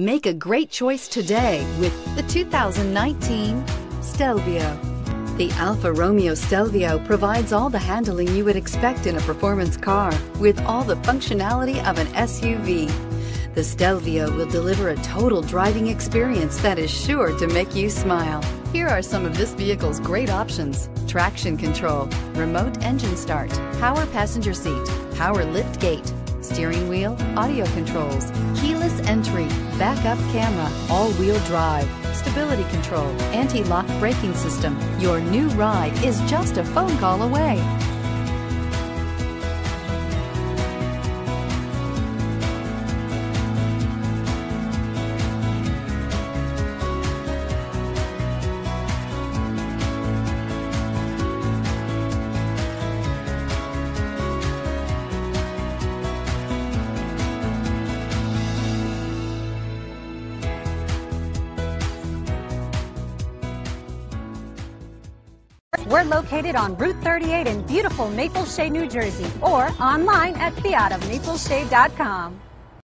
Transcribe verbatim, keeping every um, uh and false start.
Make a great choice today with the two thousand nineteen Stelvio. The Alfa Romeo Stelvio provides all the handling you would expect in a performance car with all the functionality of an S U V. The Stelvio will deliver a total driving experience that is sure to make you smile. Here are some of this vehicle's great options: traction control, remote engine start, power passenger seat, power lift gate, steering wheel audio controls, keyless entry, backup camera, all-wheel drive, stability control, anti-lock braking system. Your new ride is just a phone call away. We're located on Route thirty-eight in beautiful Maple Shade, New Jersey, or online at fiat of maple shade dot com.